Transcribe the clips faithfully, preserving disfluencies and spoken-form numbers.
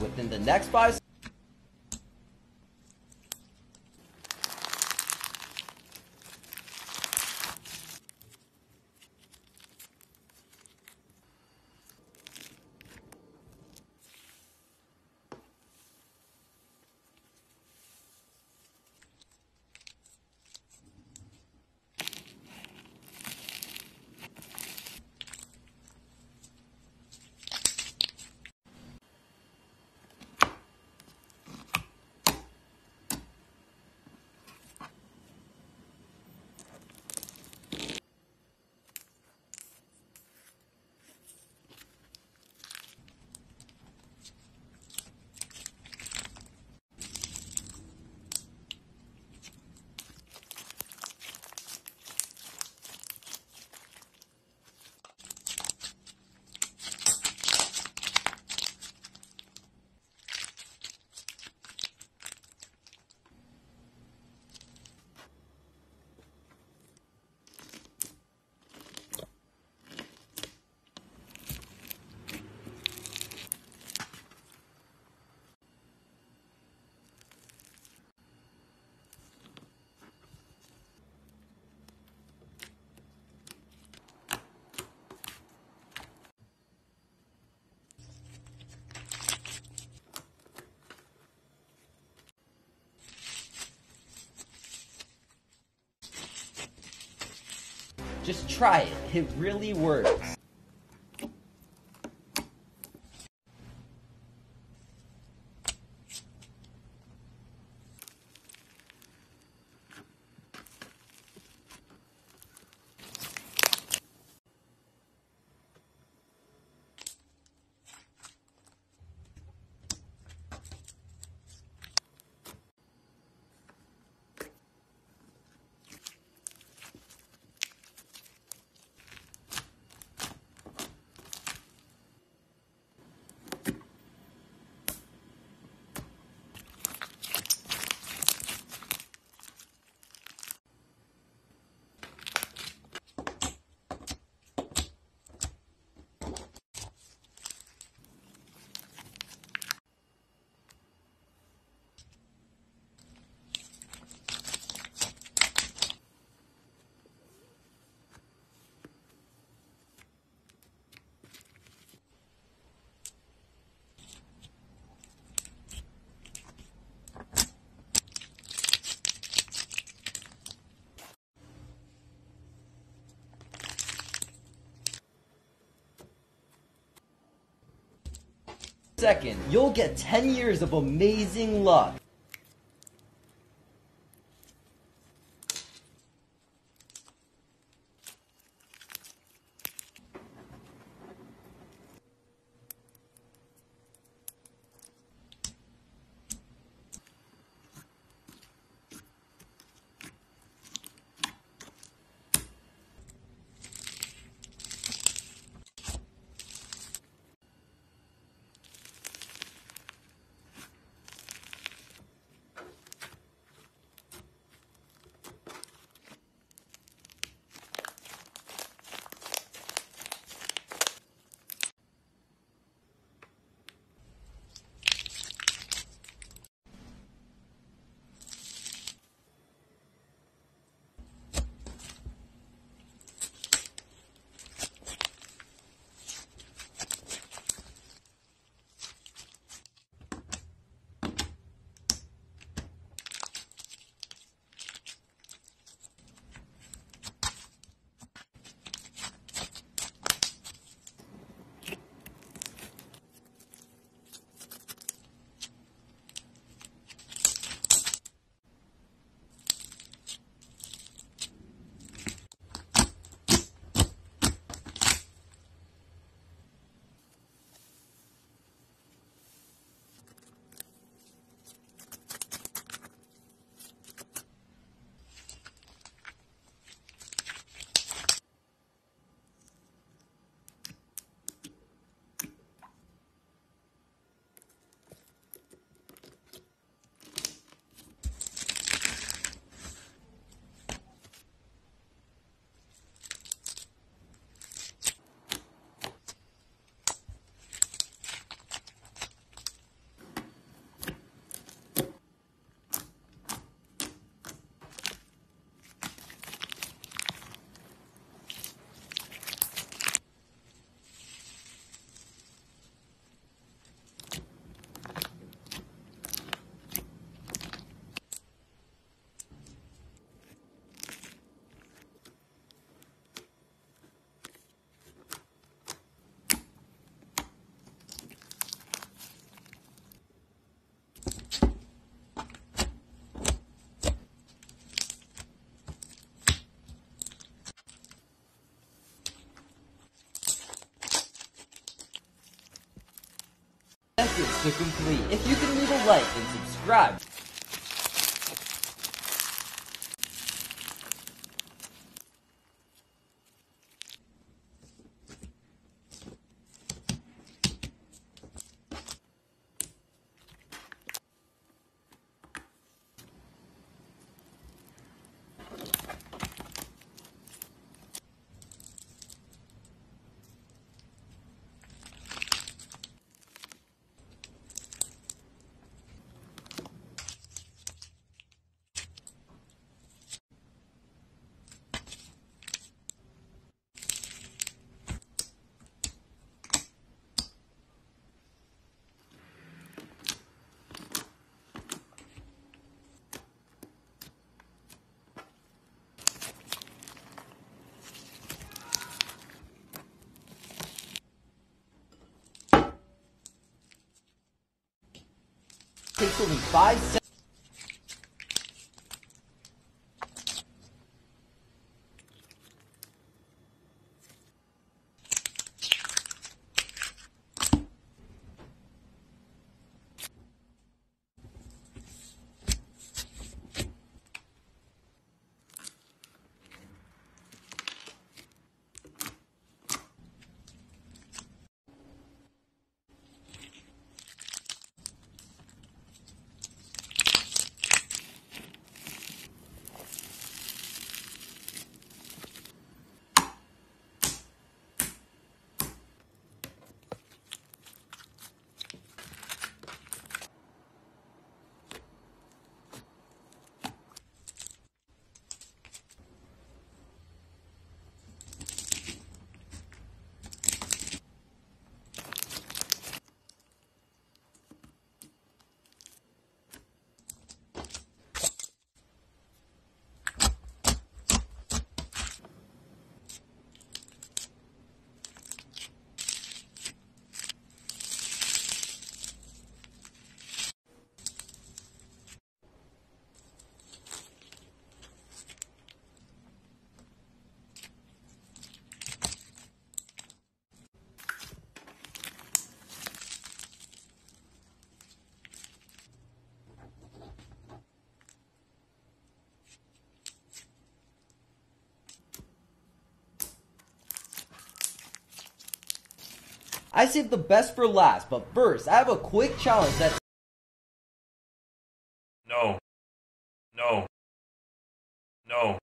Within the next five Just try it. It really works. Second, you'll get ten years of amazing luck. records to complete. If you can leave a like and subscribe. Takes only five seconds. I saved the best for last, but first, I have a quick challenge that's... No. No. No.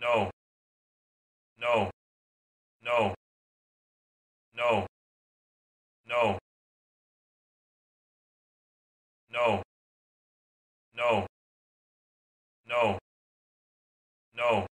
No. No. No. No. No. No. No. No. No.